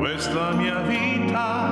questa mia vita.